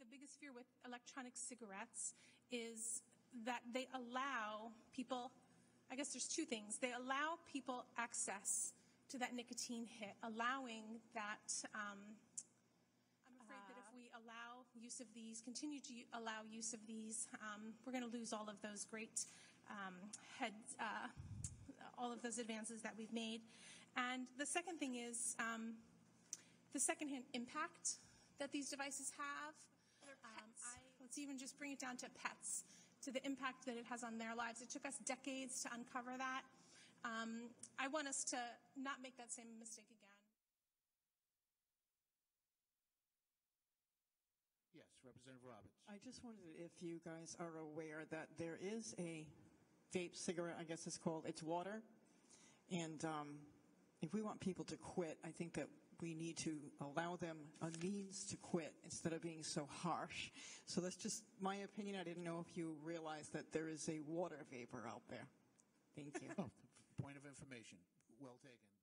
the biggest fear with electronic cigarettes is that they allow people, I guess there's two things. They allow people access to that nicotine hit, allowing that, I'm afraid that if we allow use of these, continue to allow use of these, we're going to lose all of those great all of those advances that we've made. And the second thing is the secondhand impact that these devices have. Let's even just bring it down to pets, to the impact that it has on their lives. It took us decades to uncover that. I want us to not make that same mistake again. Yes, Representative Roberts. I just wondered if you guys are aware that there is a vape cigarette, I guess it's called It's Water. And if we want people to quit, I think that we need to allow them a means to quit instead of being so harsh. So that's just my opinion. I didn't know if you realized that there is a water vapor out there. Thank you. Point of information. Well taken.